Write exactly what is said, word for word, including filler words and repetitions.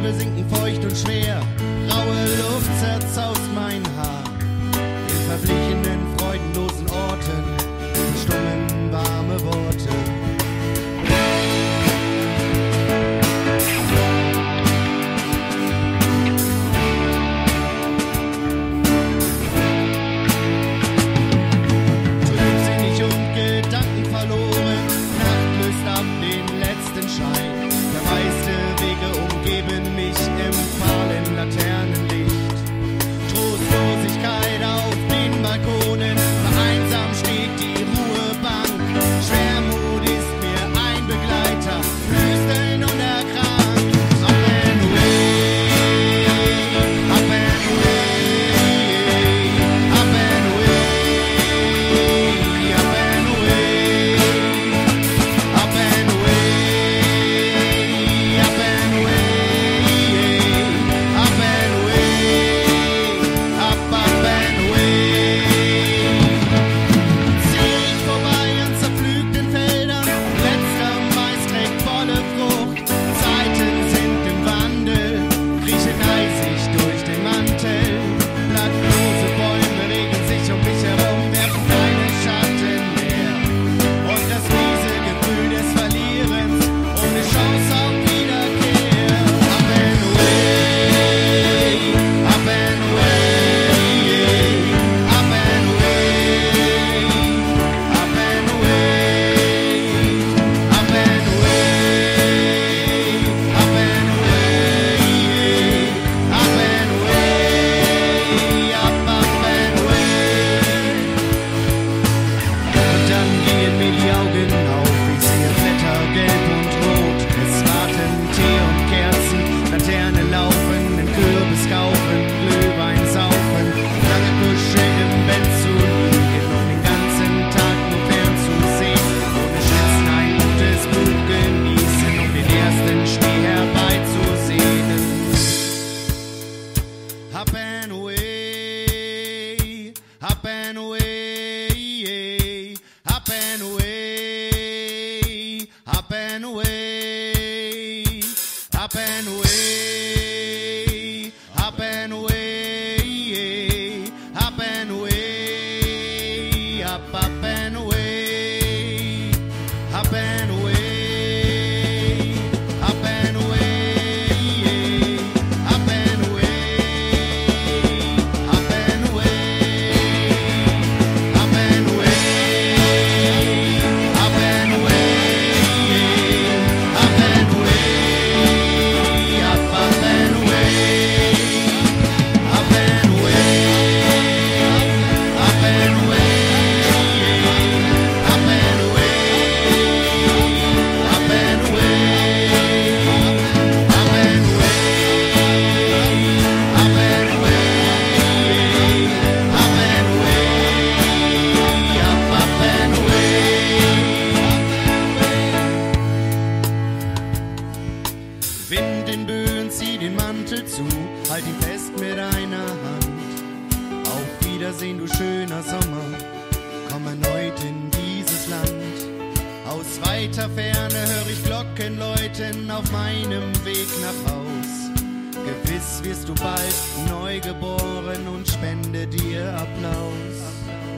Scheibe sinken feucht und schwer, raue Luft zerzaust mein Haar. In verblichenen, freudenlosen Orten verstummen warme Worte. Trübsinnig und Gedanken verloren, Nacht löst ab den letzten Schein. Verwaiste Wege umgeben mich im fahlen Laternenlicht. Trostlosigkeit auf den Balkonen, vereinsam steht die Ruhebank. Schwermut ist mir ein Begleiter, flüstern und erkrankt. Up and away, up and away, up and away, up and away, up and away. Up and away, up and away, up and away, up and away, up and away, up and away, up and away, up, up and away, up and away. Wind in Böen, zieh den Mantel zu, halt ihn fest mit einer Hand. Auf Wiedersehen, du schöner Sommer, komm erneut in dieses Land. Aus weiter Ferne höre ich Glocken läuten auf meinem Weg nach Haus. Gewiss wirst du bald neu geboren und spende dir Applaus.